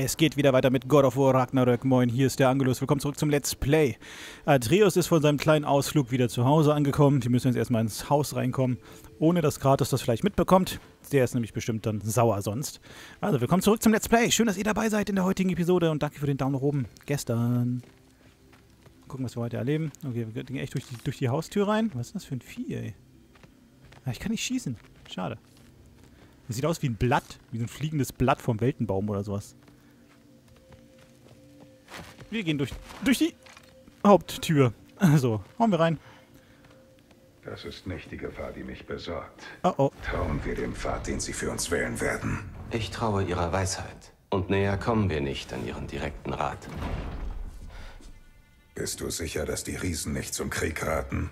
Es geht wieder weiter mit God of War Ragnarök. Moin, hier ist der Angelus. Willkommen zurück zum Let's Play. Atreus ist von seinem kleinen Ausflug wieder zu Hause angekommen. Die müssen jetzt erstmal ins Haus reinkommen, ohne dass Kratos das vielleicht mitbekommt. Der ist nämlich bestimmt dann sauer sonst. Also, willkommen zurück zum Let's Play. Schön, dass ihr dabei seid in der heutigen Episode und danke für den Daumen nach oben gestern. Gucken, was wir heute erleben. Okay, wir gehen echt durch die Haustür rein. Was ist das für ein Vieh, ey? Ah, ich kann nicht schießen. Schade. Das sieht aus wie ein Blatt. Wie so ein fliegendes Blatt vom Weltenbaum oder sowas. Wir gehen durch die Haupttür. Also, hauen wir rein. Das ist nicht die Gefahr, die mich besorgt. Oh oh. Trauen wir dem Pfad, den sie für uns wählen werden. Ich traue ihrer Weisheit. Und näher kommen wir nicht an ihren direkten Rat. Bist du sicher, dass die Riesen nicht zum Krieg raten?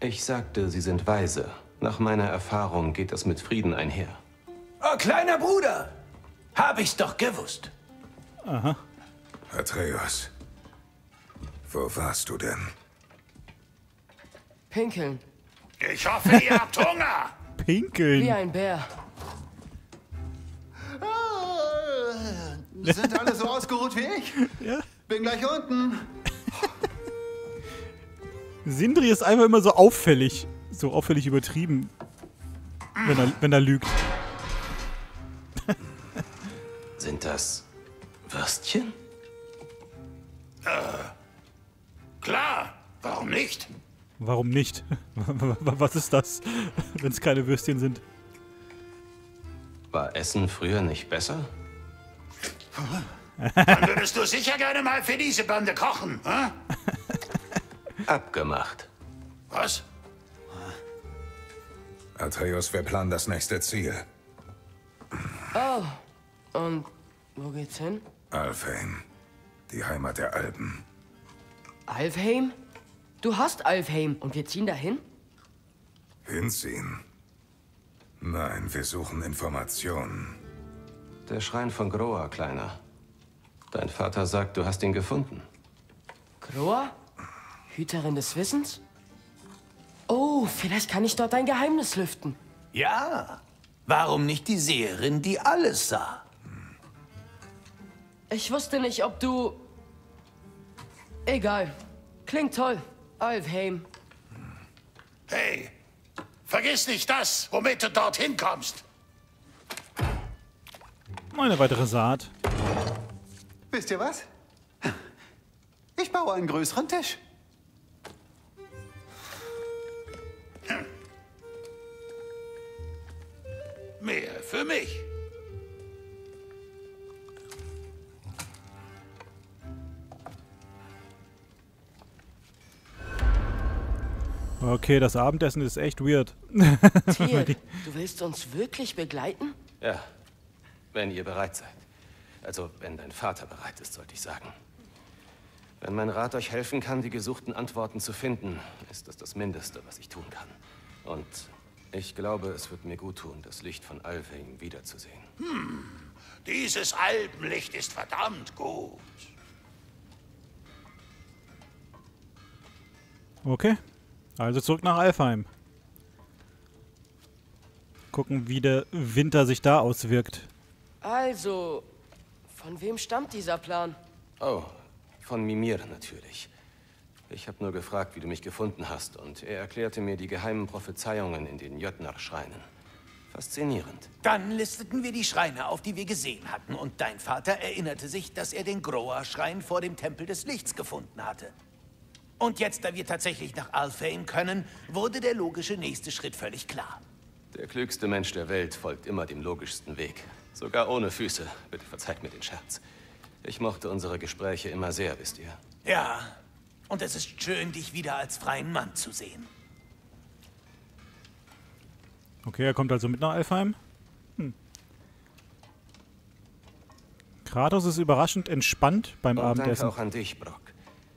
Ich sagte, sie sind weise. Nach meiner Erfahrung geht das mit Frieden einher. Oh, kleiner Bruder! Hab ich's doch gewusst. Aha. Atreus, wo warst du denn? Pinkeln. Ich hoffe, ihr habt Hunger! Pinkeln? Wie ein Bär. Sind alle so ausgeruht wie ich? Ja. Bin gleich unten. Sindri ist einfach immer so auffällig. So auffällig übertrieben. Wenn er lügt. Sind das Würstchen? Klar, warum nicht? Warum nicht? Was ist das, wenn es keine Würstchen sind? War Essen früher nicht besser? Dann würdest du sicher gerne mal für diese Bande kochen, hm? Abgemacht. Was? Atreus, wir planen das nächste Ziel. Oh, und wo geht's hin? Alfheim. Die Heimat der Alben. Alfheim? Du hast Alfheim und wir ziehen dahin? Hinziehen? Nein, wir suchen Informationen. Der Schrein von Groa, Kleiner. Dein Vater sagt, du hast ihn gefunden. Groa? Hüterin des Wissens? Oh, vielleicht kann ich dort ein Geheimnis lüften. Ja, warum nicht die Seherin, die alles sah? Ich wusste nicht, ob du... Egal. Klingt toll. Alfheim. Hey, vergiss nicht das, womit du dorthin kommst. Eine weitere Saat. Wisst ihr was? Ich baue einen größeren Tisch. Hm. Mehr für mich. Okay, das Abendessen ist echt weird. Tyr, du willst uns wirklich begleiten? Ja, wenn ihr bereit seid. Also, wenn dein Vater bereit ist, sollte ich sagen. Wenn mein Rat euch helfen kann, die gesuchten Antworten zu finden, ist das das Mindeste, was ich tun kann. Und ich glaube, es wird mir gut tun, das Licht von Alfheim wiederzusehen. Hm, dieses Alpenlicht ist verdammt gut. Okay. Also zurück nach Alfheim. Gucken, wie der Winter sich da auswirkt. Also, von wem stammt dieser Plan? Oh, von Mimir natürlich. Ich habe nur gefragt, wie du mich gefunden hast, und er erklärte mir die geheimen Prophezeiungen in den Jötnar-Schreinen. Faszinierend. Dann listeten wir die Schreine auf, die wir gesehen hatten, und dein Vater erinnerte sich, dass er den Groa-Schrein vor dem Tempel des Lichts gefunden hatte. Und jetzt, da wir tatsächlich nach Alfheim können, wurde der logische nächste Schritt völlig klar. Der klügste Mensch der Welt folgt immer dem logischsten Weg. Sogar ohne Füße. Bitte verzeiht mir den Scherz. Ich mochte unsere Gespräche immer sehr, wisst ihr. Ja, und es ist schön, dich wieder als freien Mann zu sehen. Okay, er kommt also mit nach Alfheim. Hm. Kratos ist überraschend entspannt beim Abendessen. Danke auch an dich, Brock.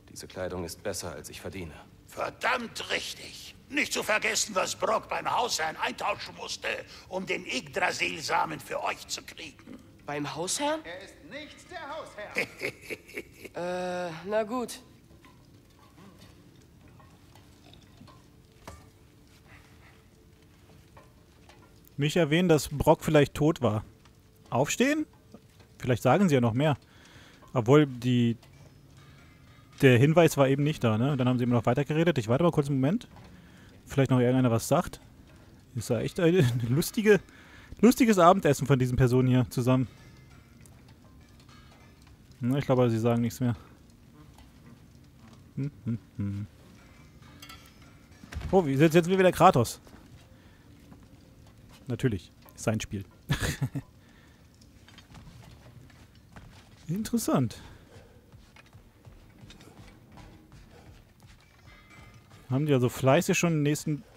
Diese Kleidung ist besser, als ich verdiene. Verdammt richtig. Nicht zu vergessen, was Brock beim Hausherrn eintauschen musste, um den Yggdrasil-Samen für euch zu kriegen. Beim Hausherrn? Er ist nicht der Hausherr. Na gut. Mich erwähnen, dass Brock vielleicht tot war. Aufstehen? Vielleicht sagen sie ja noch mehr. Obwohl die... Der Hinweis war eben nicht da, ne? Dann haben sie eben noch weitergeredet. Ich warte mal kurz einen Moment. Vielleicht noch irgendeiner was sagt. Ist ja echt ein lustiges Abendessen von diesen Personen hier zusammen. Na, ich glaube, sie sagen nichts mehr. Oh, jetzt sind wir wieder Kratos. Natürlich. Ist sein Spiel. Interessant. Haben die also fleißig schon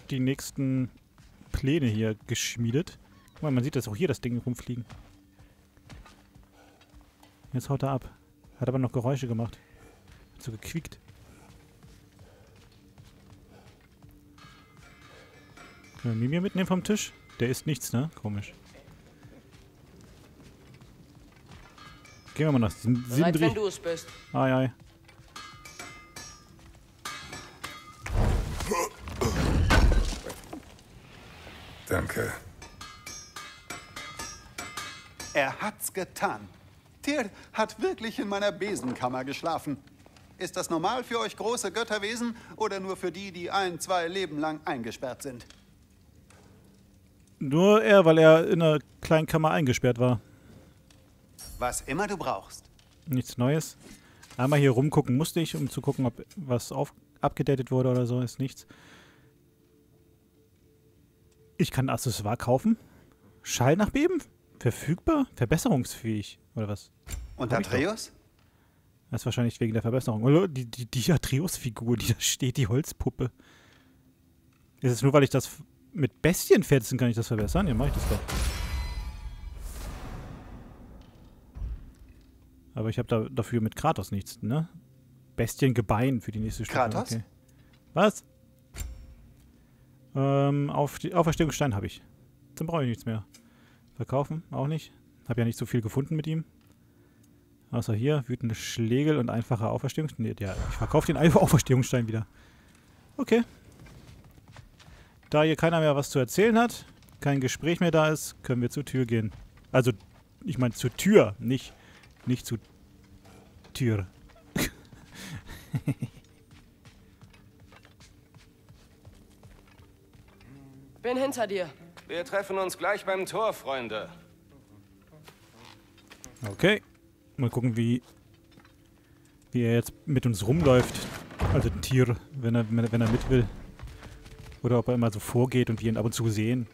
die nächsten Pläne hier geschmiedet. Guck mal, man sieht das auch hier, das Ding rumfliegen. Jetzt haut er ab. Hat aber noch Geräusche gemacht. Hat so gequiekt. Können wir Mimir mitnehmen vom Tisch? Der isst nichts, ne? Komisch. Gehen wir mal nach Sindri. Bereit, wenn du es bist. Ai, ai. Danke. Er hat's getan. Tyr hat wirklich in meiner Besenkammer geschlafen. Ist das normal für euch große Götterwesen oder nur für die, die ein, zwei Leben lang eingesperrt sind? Nur er, weil er in einer kleinen Kammer eingesperrt war. Was immer du brauchst. Nichts Neues. Einmal hier rumgucken musste ich, um zu gucken, ob was abgedatet wurde oder so. Ist nichts. Ich kann ein Accessoire kaufen. Schall nach Beben. Verfügbar. Verbesserungsfähig. Oder was? Und Atreus? Das ist wahrscheinlich wegen der Verbesserung. Oder die Atreus-Figur, die da steht, die Holzpuppe. Ist es nur, weil ich das mit Bestienfetzen kann ich das verbessern? Ja, mach ich das doch. Aber ich habe da dafür mit Kratos nichts, ne? Bestiengebein für die nächste Stunde. Kratos? Okay. Was? Auf die Auferstehungsstein habe ich. Dann brauche ich nichts mehr. Verkaufen auch nicht. Habe ja nicht so viel gefunden mit ihm. Außer hier wütende Schlägel und einfache Auferstehungsstein. Nee, ja, ich verkaufe den Auferstehungsstein wieder. Okay. Da hier keiner mehr was zu erzählen hat, kein Gespräch mehr da ist, können wir zur Tür gehen. Also, ich meine zur Tür, nicht zu Tür. Bin hinter dir. Wir treffen uns gleich beim Tor, Freunde. Okay. Mal gucken, wie er jetzt mit uns rumläuft. Also Tyr, wenn er mit will. Oder ob er immer so vorgeht und wir ihn ab und zu sehen.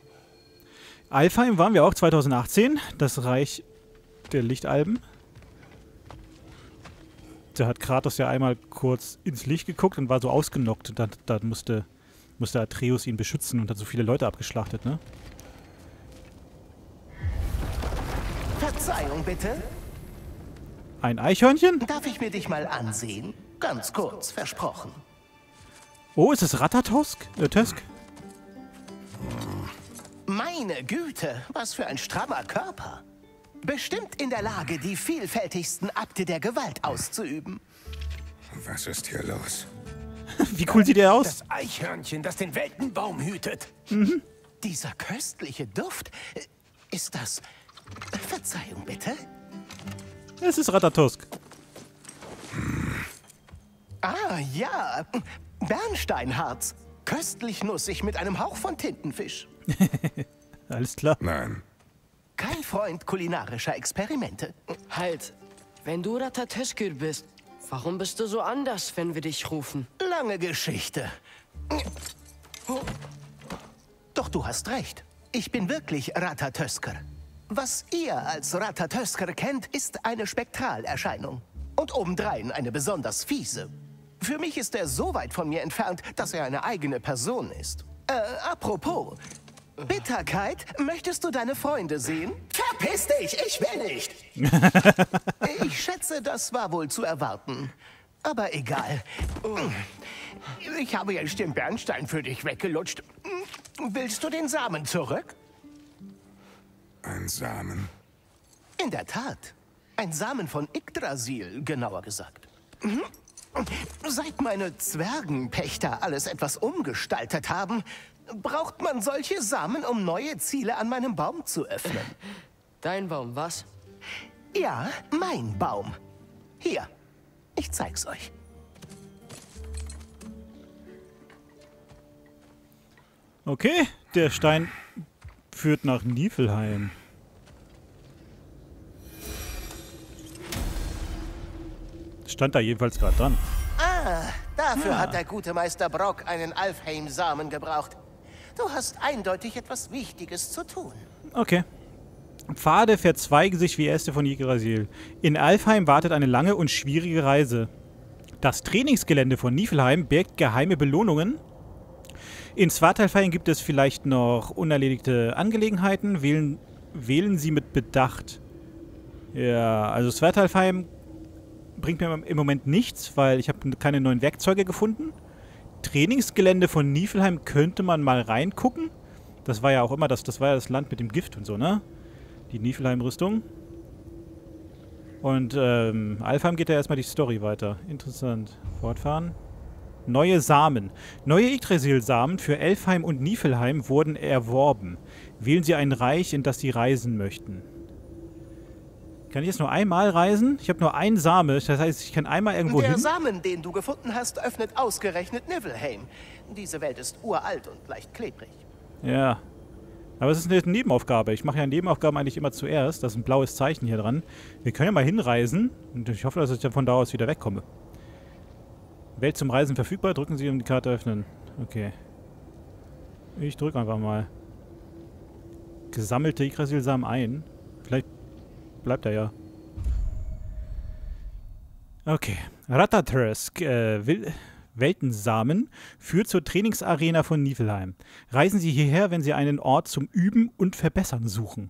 Alfheim waren wir auch 2018. Das Reich der Lichtalben. Da hat Kratos ja einmal kurz ins Licht geguckt und war so ausgenockt. Da musste Atreus ihn beschützen und hat so viele Leute abgeschlachtet, ne? Verzeihung bitte? Ein Eichhörnchen? Darf ich mir dich mal ansehen? Ganz kurz, versprochen. Oh, ist es Ratatöskr? Meine Güte, was für ein strammer Körper. Bestimmt in der Lage, die vielfältigsten Akte der Gewalt auszuüben. Was ist hier los? Wie cool sieht er aus? Das Eichhörnchen, das den Weltenbaum hütet. Mhm. Dieser köstliche Duft. Ist das... Verzeihung bitte? Es ist Ratatöskr. Ah, ja. Bernsteinharz. Köstlich nussig mit einem Hauch von Tintenfisch. Alles klar. Nein. Kein Freund kulinarischer Experimente. Halt. Wenn du Ratatöskr bist... Warum bist du so anders, wenn wir dich rufen? Lange Geschichte. Doch du hast recht. Ich bin wirklich Ratatöskr. Was ihr als Ratatöskr kennt, ist eine Spektralerscheinung. Und obendrein eine besonders fiese. Für mich ist er so weit von mir entfernt, dass er eine eigene Person ist. Apropos. Bitterkeit, möchtest du deine Freunde sehen? Verpiss dich, ich will nicht! Ich schätze, das war wohl zu erwarten. Aber egal. Ich habe jetzt den Bernstein für dich weggelutscht. Willst du den Samen zurück? Ein Samen? In der Tat. Ein Samen von Yggdrasil, genauer gesagt. Seit meine Zwergenpächter alles etwas umgestaltet haben... Braucht man solche Samen, um neue Ziele an meinem Baum zu öffnen? Dein Baum, was? Ja, mein Baum. Hier, ich zeig's euch. Okay, der Stein führt nach Niflheim. Stand da jedenfalls gerade dran. Ah, dafür hat der gute Meister Brock einen Alfheim-Samen gebraucht. Du hast eindeutig etwas Wichtiges zu tun. Okay. Pfade verzweigen sich wie Äste von Yggdrasil. In Alfheim wartet eine lange und schwierige Reise. Das Trainingsgelände von Niflheim birgt geheime Belohnungen. In Svartalfheim gibt es vielleicht noch unerledigte Angelegenheiten. Wählen Sie mit Bedacht. Ja, also Svartalfheim bringt mir im Moment nichts, weil ich habe keine neuen Werkzeuge gefunden. Trainingsgelände von Niflheim könnte man mal reingucken. Das war ja auch immer das Land mit dem Gift und so, ne? Die Niflheim-Rüstung. Und Alfheim geht ja erstmal die Story weiter. Interessant. Fortfahren. Neue Samen. Neue Yggdrasil-Samen für Alfheim und Niflheim wurden erworben. Wählen Sie ein Reich, in das Sie reisen möchten. Kann ich jetzt nur einmal reisen? Ich habe nur einen Same, das heißt, ich kann einmal irgendwo hin. Der Samen, den du gefunden hast, öffnet ausgerechnet Niflheim. Diese Welt ist uralt und leicht klebrig. Ja. Aber es ist eine Nebenaufgabe. Ich mache ja Nebenaufgaben eigentlich immer zuerst. Das ist ein blaues Zeichen hier dran. Wir können ja mal hinreisen. Und ich hoffe, dass ich dann von da aus wieder wegkomme. Welt zum Reisen verfügbar. Drücken Sie, um die Karte öffnen. Okay. Ich drücke einfach mal. Gesammelte Yggdrasil-Samen ein. Vielleicht bleibt er ja. Okay. Ratatöskr, Weltensamen, führt zur Trainingsarena von Niflheim. Reisen Sie hierher, wenn Sie einen Ort zum Üben und Verbessern suchen.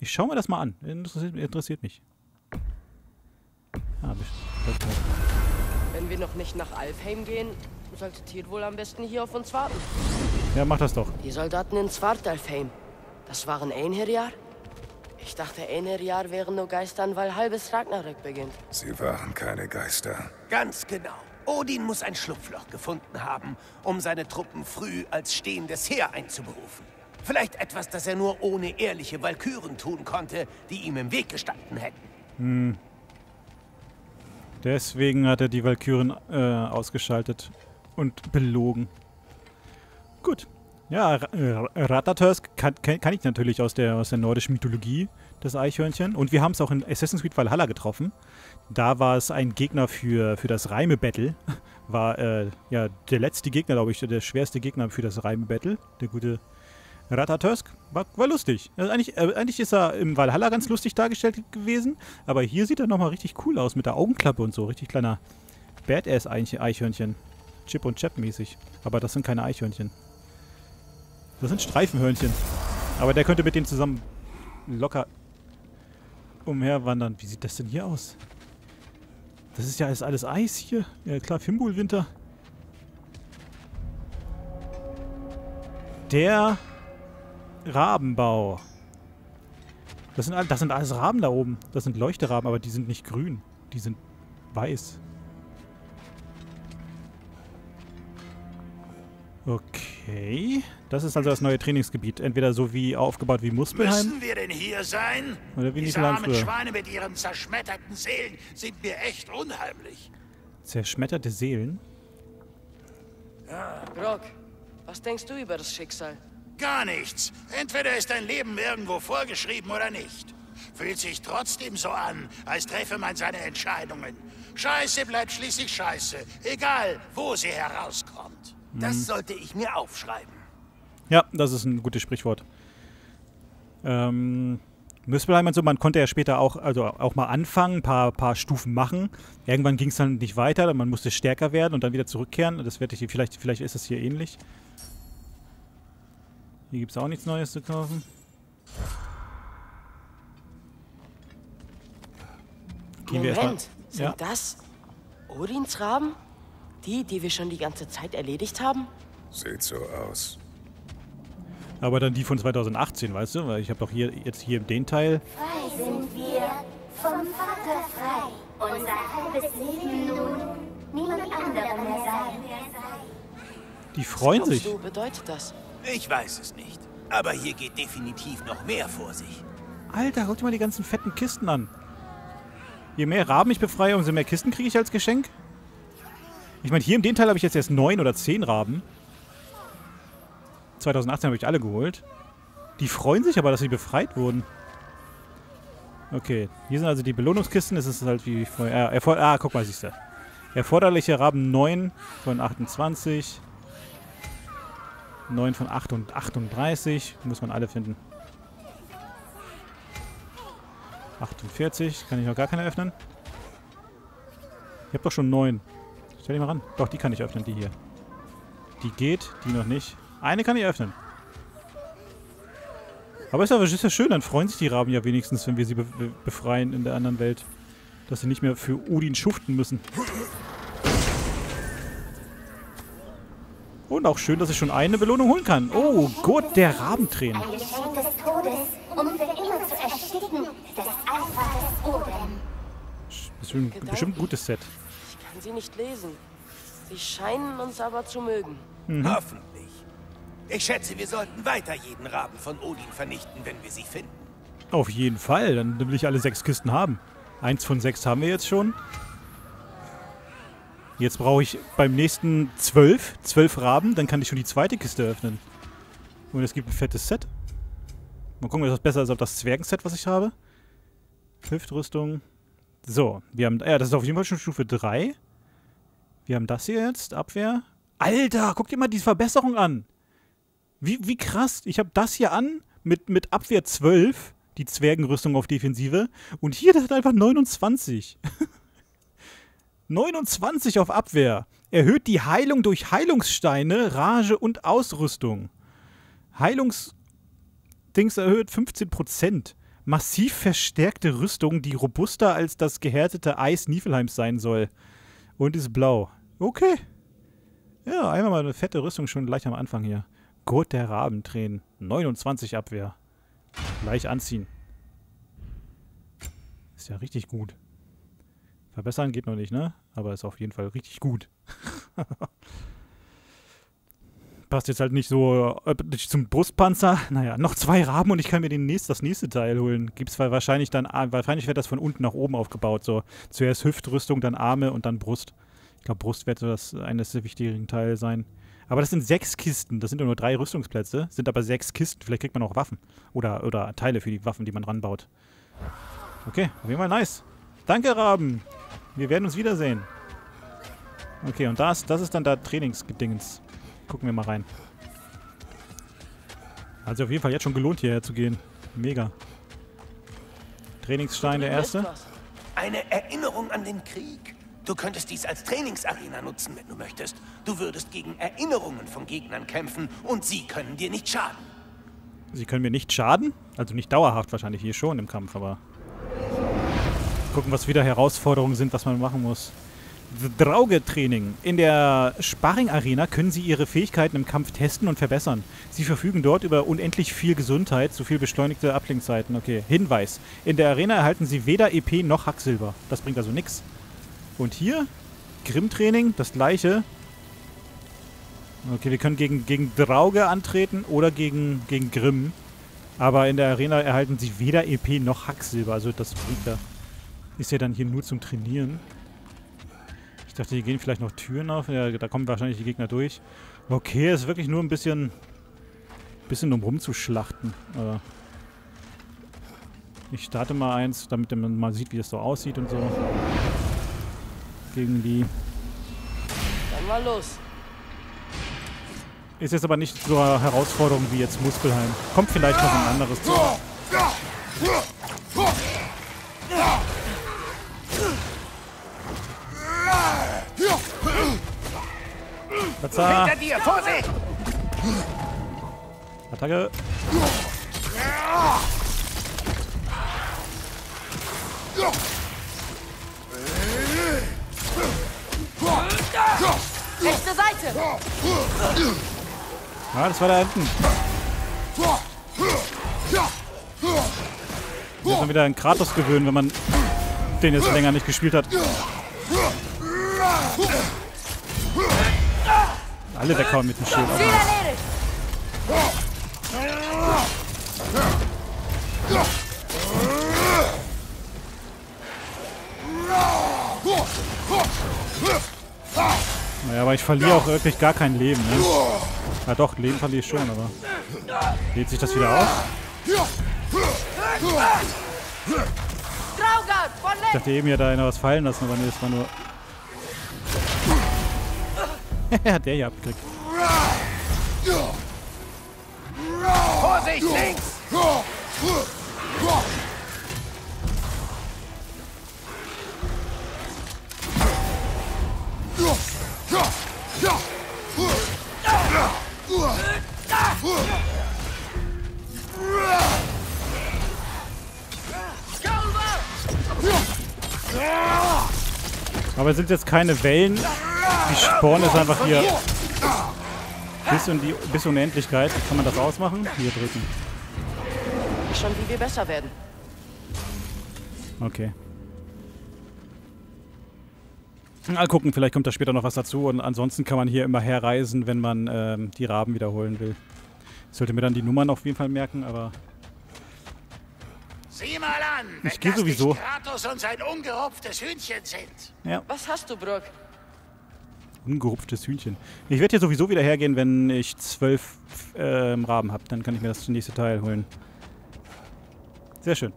Ich schaue mir das mal an. Interessiert mich. Ah, wenn wir noch nicht nach Alfheim gehen, sollte Tyr wohl am besten hier auf uns warten. Ja, mach das doch. Die Soldaten in Svartalfheim, das waren Einherjar? Ich dachte, Einherjar wären nur Geistern, weil halbes Ragnarök beginnt. Sie waren keine Geister. Ganz genau. Odin muss ein Schlupfloch gefunden haben, um seine Truppen früh als stehendes Heer einzuberufen. Vielleicht etwas, das er nur ohne ehrliche Walküren tun konnte, die ihm im Weg gestanden hätten. Hm. Deswegen hat er die Walküren ausgeschaltet und belogen. Gut. Ja, Ratatöskr kann ich natürlich aus der nordischen Mythologie, das Eichhörnchen. Und wir haben es auch in Assassin's Creed Valhalla getroffen. Da war es ein Gegner für das Reime-Battle. War ja der letzte Gegner, glaube ich, der schwerste Gegner für das Reime-Battle. Der gute Ratatöskr war lustig. Also eigentlich ist er im Valhalla ganz lustig dargestellt gewesen. Aber hier sieht er nochmal richtig cool aus mit der Augenklappe und so. Richtig kleiner Badass-Eichhörnchen. Chip und Chap-mäßig. Aber das sind keine Eichhörnchen. Das sind Streifenhörnchen. Aber der könnte mit denen zusammen locker umherwandern. Wie sieht das denn hier aus? Das ist ja alles Eis hier. Ja klar, Fimbulwinter. Der Rabenbau. Das sind alles Raben da oben. Das sind Leuchteraben, aber die sind nicht grün. Die sind weiß. Okay, das ist also das neue Trainingsgebiet. Entweder so wie aufgebaut wie Muspelheim. Müssen wir denn hier sein? Oder wie Diese armen Schweine mit ihren zerschmetterten Seelen sind mir echt unheimlich. Zerschmetterte Seelen? Ja. Brock, was denkst du über das Schicksal? Gar nichts. Entweder ist dein Leben irgendwo vorgeschrieben oder nicht. Fühlt sich trotzdem so an, als treffe man seine Entscheidungen. Scheiße bleibt schließlich Scheiße, egal wo sie herauskommt. Das sollte ich mir aufschreiben. Ja, das ist ein gutes Sprichwort. Muspelheim und so, man konnte ja später auch mal anfangen, ein paar Stufen machen. Irgendwann ging es dann nicht weiter, man musste stärker werden und dann wieder zurückkehren. Das werde ich, vielleicht ist es hier ähnlich. Hier gibt es auch nichts Neues zu kaufen. Gehen wir erstmal. Sind das Odins Raben? Die wir schon die ganze Zeit erledigt haben? Sieht so aus. Aber dann die von 2018, weißt du? Weil ich habe doch jetzt hier den Teil. Frei sind wir, vom Vater frei. Unser halbes Leben nun, niemand anderer mehr sein. Die freuen sich. Was bedeutet das? Ich weiß es nicht. Aber hier geht definitiv noch mehr vor sich. Alter, guck dir mal die ganzen fetten Kisten an. Je mehr Raben ich befreie, umso mehr Kisten kriege ich als Geschenk. Ich meine, hier in dem Teil habe ich jetzt erst 9 oder 10 Raben. 2018 habe ich alle geholt. Die freuen sich aber, dass sie befreit wurden. Okay, hier sind also die Belohnungskisten. Es ist halt wie vorher. Ah, guck mal, siehst du. Erforderliche Raben 9 von 28. 9 von 8 und 38. Muss man alle finden. 48. Kann ich noch gar keine öffnen? Ich habe doch schon 9. Stell dich mal ran. Doch, die kann ich öffnen, die hier. Die geht, die noch nicht. Eine kann ich öffnen. Aber ist ja schön, dann freuen sich die Raben ja wenigstens, wenn wir sie befreien in der anderen Welt. Dass sie nicht mehr für Odin schuften müssen. Und auch schön, dass ich schon eine Belohnung holen kann. Oh Gott, der Rabentränen. Ein Geschenk des Todes, um für immer zu ersticken, das Alpha des Odin. Das ist bestimmt ein gutes Set. Ich kann sie nicht lesen. Sie scheinen uns aber zu mögen. Mhm. Hoffentlich. Ich schätze, wir sollten weiter jeden Raben von Odin vernichten, wenn wir sie finden. Auf jeden Fall, dann will ich alle 6 Kisten haben. 1 von 6 haben wir jetzt schon. Jetzt brauche ich beim nächsten 12 Raben, dann kann ich schon die zweite Kiste öffnen. Und es gibt ein fettes Set. Mal gucken, ob das besser ist als das Zwergenset, was ich habe. Hüftrüstung. So, wir haben... Ja, das ist auf jeden Fall schon Stufe 3. Wir haben das hier jetzt, Abwehr. Alter, guck dir mal die Verbesserung an. Wie krass. Ich habe das hier an mit Abwehr 12, die Zwergenrüstung auf Defensive. Und hier, das hat einfach 29. 29 auf Abwehr. Erhöht die Heilung durch Heilungssteine, Rage und Ausrüstung. Heilungsdings erhöht 15%. Massiv verstärkte Rüstung, die robuster als das gehärtete Eis Niflheims sein soll. Und ist blau. Okay. Ja, einmal mal eine fette Rüstung schon gleich am Anfang hier. Gott der Rabentränen. 29 Abwehr. Gleich anziehen. Ist ja richtig gut. Verbessern geht noch nicht, ne? Aber ist auf jeden Fall richtig gut. Passt jetzt halt nicht so zum Brustpanzer. Naja, noch 2 Raben und ich kann mir das nächste Teil holen. Gibt's wahrscheinlich dann... Wahrscheinlich wird das von unten nach oben aufgebaut. So, zuerst Hüftrüstung, dann Arme und dann Brust. Ich glaube, Brust wird das eines der wichtigen Teile sein. Aber das sind 6 Kisten. Das sind nur 3 Rüstungsplätze. Sind aber 6 Kisten. Vielleicht kriegt man auch Waffen. Oder Teile für die Waffen, die man ranbaut. Okay, auf jeden Fall nice. Danke, Raben. Wir werden uns wiedersehen. Okay, und das ist dann da Trainingsgedingens. Gucken wir mal rein. Also auf jeden Fall jetzt schon gelohnt, hierher zu gehen. Mega. Trainingsstein, der erste. Eine Erinnerung an den Krieg. Du könntest dies als Trainingsarena nutzen, wenn du möchtest. Du würdest gegen Erinnerungen von Gegnern kämpfen und sie können dir nicht schaden. Sie können mir nicht schaden? Also nicht dauerhaft wahrscheinlich hier schon im Kampf, aber... Gucken, was wieder Herausforderungen sind, was man machen muss. Drauge-Training. In der Sparring-Arena können Sie Ihre Fähigkeiten im Kampf testen und verbessern. Sie verfügen dort über unendlich viel Gesundheit, so viel beschleunigte Ablenkzeiten. Okay, Hinweis. In der Arena erhalten Sie weder EP noch Hacksilber. Das bringt also nichts. Und hier, Grimm-Training, das gleiche. Okay, wir können gegen Drauge antreten oder gegen Grimm. Aber in der Arena erhalten Sie weder EP noch Hacksilber. Also das bringt da. Ist ja dann hier nur zum Trainieren. Ich dachte, hier gehen vielleicht noch Türen auf. Ja, da kommen wahrscheinlich die Gegner durch. Okay, es ist wirklich nur ein bisschen um rumzuschlachten. Ich starte mal eins, damit man mal sieht, wie das so aussieht und so. Gegen die. Dann mal los. Ist jetzt aber nicht so eine Herausforderung wie jetzt Muspelheim. Kommt vielleicht noch ein anderes zu. Hinter dir, Vorsicht! Attacke! Rechte Seite! Ah, das war da hinten. Muss man wieder an Kratos gewöhnen, wenn man den jetzt länger nicht gespielt hat. Alle weghauen mit dem Schild. Naja, aber ich verliere auch wirklich gar kein Leben, ne? Ja doch, Leben verliere ich schon, aber... Lädt sich das wieder auf? Ich dachte eben, ja, da einer was fallen lassen, aber nee, das war nur... Hat der hier abgekriegt. Vorsicht, links! Aber es sind jetzt keine Wellen. Die Sporn ist einfach hier bis Unendlichkeit. Kann man das ausmachen? Hier drücken. Schon wie wir besser werden. Okay. Mal gucken, vielleicht kommt da später noch was dazu. Und ansonsten kann man hier immer herreisen, wenn man die Raben wiederholen will. Ich sollte mir dann die Nummern auf jeden Fall merken, aber... Sieh mal an, wenn ich gehe sowieso. Kratos und sein ungerupftes Hühnchen sind. Ja. Was hast du, Brock? Ungerupftes Hühnchen. Ich werde hier sowieso wieder hergehen, wenn ich 12 Raben habe. Dann kann ich mir das nächste Teil holen. Sehr schön.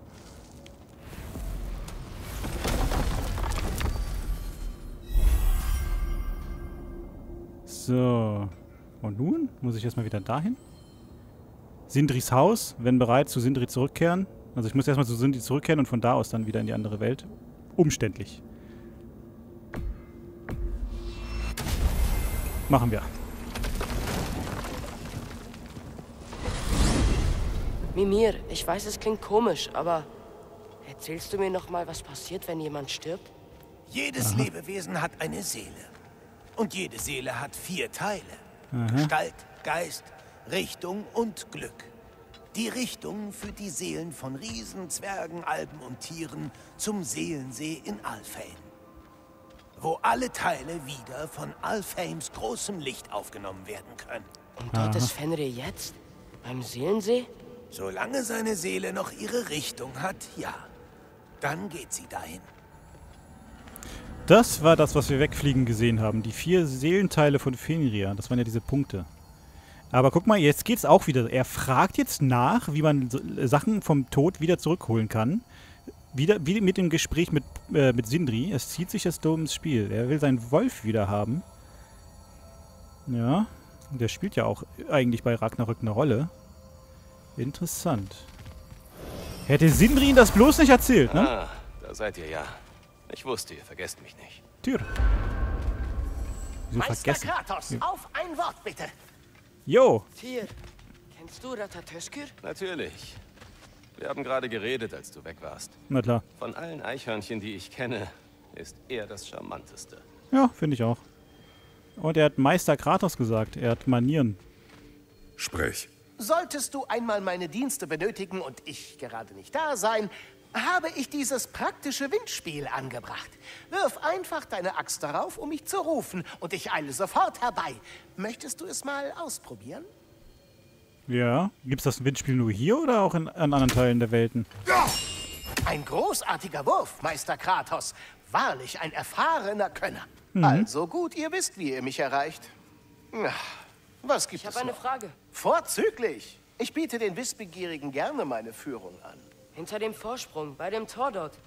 So. Und nun muss ich erstmal wieder dahin. Sindris Haus, wenn bereit, zu Sindri zurückkehren. Also ich muss erstmal zu Sindri zurückkehren und von da aus dann wieder in die andere Welt. Umständlich. Machen wir. Mimir, ich weiß, es klingt komisch, aber erzählst du mir noch mal, was passiert, wenn jemand stirbt? Jedes Lebewesen hat eine Seele. Und jede Seele hat 4 Teile. Gestalt, Geist, Richtung und Glück. Die Richtung führt die Seelen von Riesen, Zwergen, Alben und Tieren zum Seelensee in Alfheim. Wo alle Teile wieder von Alfheims großem Licht aufgenommen werden können. Und dort ist Fenrir jetzt? Beim Seelensee? Solange seine Seele noch ihre Richtung hat, ja. Dann geht sie dahin. Das war das, was wir wegfliegen gesehen haben. Die 4 Seelenteile von Fenrir. Das waren ja diese Punkte. Aber guck mal, jetzt geht's auch wieder. Er fragt jetzt nach, wie man Sachen vom Tod wieder zurückholen kann. Wieder wie mit dem Gespräch mit Sindri. Es zieht sich das dumme Spiel. Er will seinen Wolf wieder haben. Ja. Der spielt ja auch eigentlich bei Ragnarök eine Rolle. Interessant. Hätte Sindri Ihnen das bloß nicht erzählt, ne? Ah, da seid ihr ja. Ich wusste, ihr vergesst mich nicht. Tyr. Meister Kratos, ja. Auf ein Wort bitte. Jo. Tyr, kennst du Ratatöskr? Natürlich. Wir haben gerade geredet, als du weg warst. Na klar. Von allen Eichhörnchen, die ich kenne, ist er das charmanteste. Ja, finde ich auch. Und er hat Meister Kratos gesagt. Er hat Manieren. Sprech. Solltest du einmal meine Dienste benötigen und ich gerade nicht da sein, habe ich dieses praktische Windspiel angebracht. Wirf einfach deine Axt darauf, um mich zu rufen, und ich eile sofort herbei. Möchtest du es mal ausprobieren? Ja. Gibt's das Windspiel nur hier oder auch an anderen Teilen der Welten? Ein großartiger Wurf, Meister Kratos. Wahrlich ein erfahrener Könner. Mhm. Also gut, ihr wisst, wie ihr mich erreicht. Was gibt es noch? Ich habe eine Frage. Vorzüglich. Ich biete den Wissbegierigen gerne meine Führung an. Hinter dem Vorsprung, bei dem Tor dort,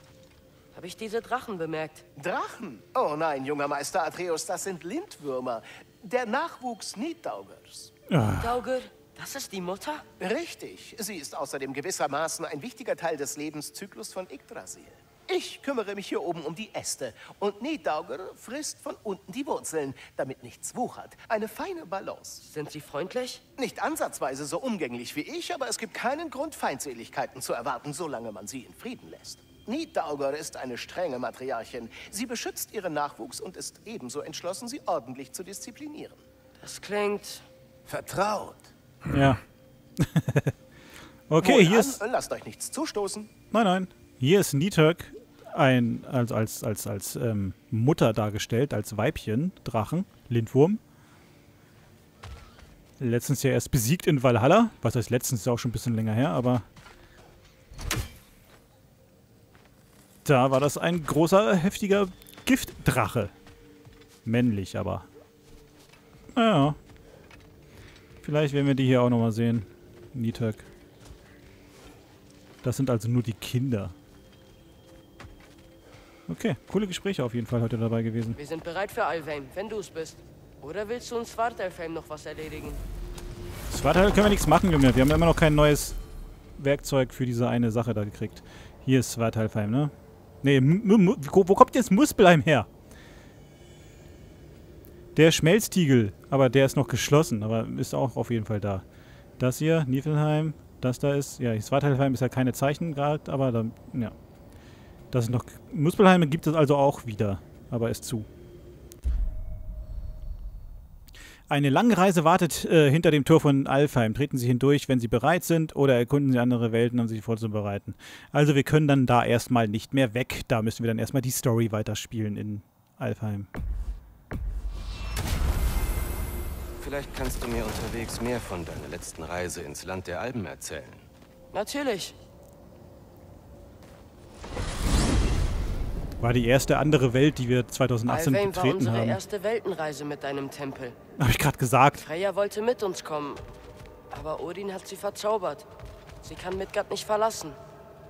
habe ich diese Drachen bemerkt. Drachen? Oh nein, junger Meister Atreus, das sind Lindwürmer. Der Nachwuchs Níðhöggrs. Níðhöggr? Das ist die Mutter? Richtig. Sie ist außerdem gewissermaßen ein wichtiger Teil des Lebenszyklus von Yggdrasil. Ich kümmere mich hier oben um die Äste. Und Níðhöggr frisst von unten die Wurzeln, damit nichts wuchert. Eine feine Balance. Sind Sie freundlich? Nicht ansatzweise so umgänglich wie ich, aber es gibt keinen Grund, Feindseligkeiten zu erwarten, solange man sie in Frieden lässt. Níðhöggr ist eine strenge Matriarchin. Sie beschützt ihren Nachwuchs und ist ebenso entschlossen, sie ordentlich zu disziplinieren. Das klingt... vertraut. Ja. Okay, hier ist... lasst euch nichts zustoßen. Nein, nein. Hier ist Níðhöggr als Mutter dargestellt, als Weibchen, Drachen, Lindwurm. Letztens ja erst besiegt in Valhalla. Was heißt letztens, ist auch schon ein bisschen länger her, aber... Da war das ein großer, heftiger Giftdrache. Männlich aber. Naja. Vielleicht werden wir die hier auch nochmal sehen. Níðhöggr. Das sind also nur die Kinder. Okay, coole Gespräche auf jeden Fall heute dabei gewesen. Wir sind bereit für Alfheim, wenn du es bist. Oder willst du uns Svartalfheim noch was erledigen? Svartalfheim können wir nichts machen, Junge. Wir haben immer noch kein neues Werkzeug für diese eine Sache da gekriegt. Hier ist Svartalfheim, ne? Ne, wo kommt jetzt Muspelheim her? Der Schmelztiegel, aber der ist noch geschlossen, aber ist auch auf jeden Fall da. Das hier, Niflheim, das da ist, ja, Svartalfheim ist ja keine Zeichen gerade, aber dann, ja. Das ist noch, Muspelheim gibt es also auch wieder, aber ist zu. Eine lange Reise wartet hinter dem Tor von Alfheim. Treten Sie hindurch, wenn Sie bereit sind, oder erkunden Sie andere Welten, um sich vorzubereiten. Also wir können dann da erstmal nicht mehr weg. Da müssen wir dann erstmal die Story weiterspielen in Alfheim. Vielleicht kannst du mir unterwegs mehr von deiner letzten Reise ins Land der Alben erzählen. Natürlich. War die erste andere Welt, die wir 2018 betreten haben. Alfheim war unsere erste Weltenreise mit deinem Tempel. Habe ich gerade gesagt. Freya wollte mit uns kommen, aber Odin hat sie verzaubert. Sie kann Midgard nicht verlassen.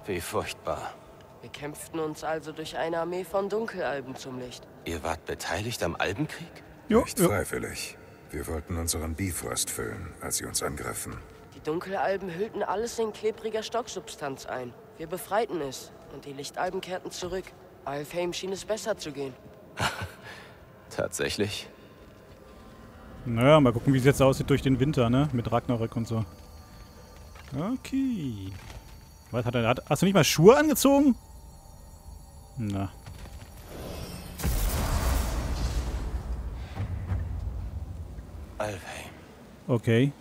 Wie furchtbar. Wir kämpften uns also durch eine Armee von Dunkelalben zum Licht. Ihr wart beteiligt am Albenkrieg? Jo, nicht freiwillig. Wir wollten unseren Bifrost füllen, als sie uns angriffen. Die Dunkelalben hüllten alles in klebriger Stocksubstanz ein. Wir befreiten es und die Lichtalben kehrten zurück. Alfheim schien es besser zu gehen. Tatsächlich? Naja, mal gucken, wie es jetzt aussieht durch den Winter, ne? Mit Ragnarök und so. Okay. Was hat er? Hast du nicht mal Schuhe angezogen? Na. Alfheim. Okay.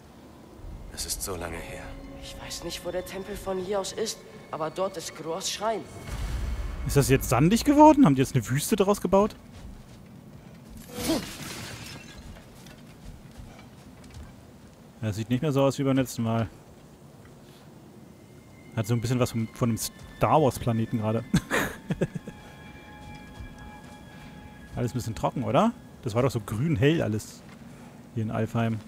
Es ist so lange her. Ich weiß nicht, wo der Tempel von hier aus ist, aber dort ist Groas Schrein. Ist das jetzt sandig geworden? Haben die jetzt eine Wüste daraus gebaut? Das sieht nicht mehr so aus wie beim letzten Mal. Hat so ein bisschen was von einem Star Wars Planeten gerade. Alles ein bisschen trocken, oder? Das war doch so grün hell alles. Hier in Alfheim.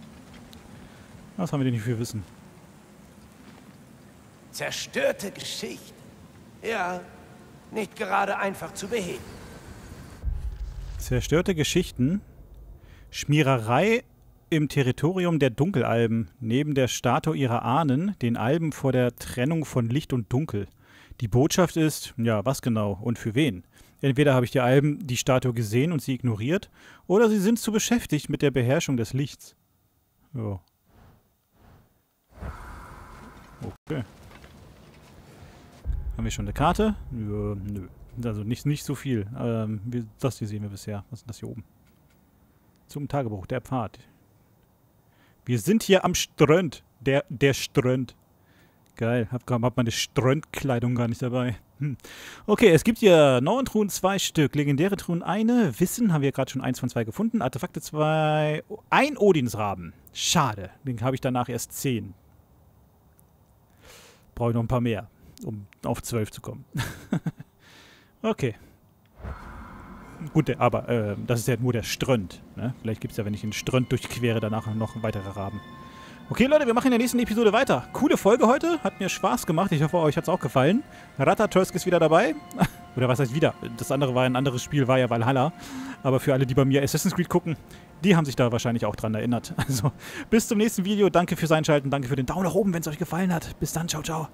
Was haben wir denn hier für Wissen? Zerstörte Geschichte. Ja. Nicht gerade einfach zu beheben. Zerstörte Geschichten. Schmiererei im Territorium der Dunkelalben. Neben der Statue ihrer Ahnen, den Alben vor der Trennung von Licht und Dunkel. Die Botschaft ist, ja, was genau und für wen? Entweder habe ich die Alben, die Statue gesehen und sie ignoriert, oder sie sind zu beschäftigt mit der Beherrschung des Lichts. Jo. Okay. Haben wir schon eine Karte? Nö, nö. Also nicht so viel. Das hier sehen wir bisher. Was ist das hier oben? Zum Tagebuch, der Pfad. Wir sind hier am Strönd. Der Strönd. Geil, hab meine Strönd-Kleidung gar nicht dabei. Hm. Okay, es gibt hier neuen Truhen, 2 Stück. Legendäre Truhen, 1. Wissen haben wir gerade schon 1 von 2 gefunden. Artefakte 2. Ein Odinsraben. Schade, den habe ich danach erst 10. Brauche ich noch ein paar mehr, um auf 12 zu kommen. Okay. Gut, aber das ist ja nur der Strönd. Ne? Vielleicht gibt es ja, wenn ich den Strönd durchquere, danach noch weitere Raben. Okay, Leute, wir machen in der nächsten Episode weiter. Coole Folge heute. Hat mir Spaß gemacht. Ich hoffe, euch hat es auch gefallen. Ratatöskr ist wieder dabei. Oder was heißt wieder? Das andere war ein anderes Spiel, war ja Valhalla. Aber für alle, die bei mir Assassin's Creed gucken, die haben sich da wahrscheinlich auch dran erinnert. Also, bis zum nächsten Video. Danke fürs Einschalten. Danke für den Daumen nach oben, wenn es euch gefallen hat. Bis dann. Ciao, ciao.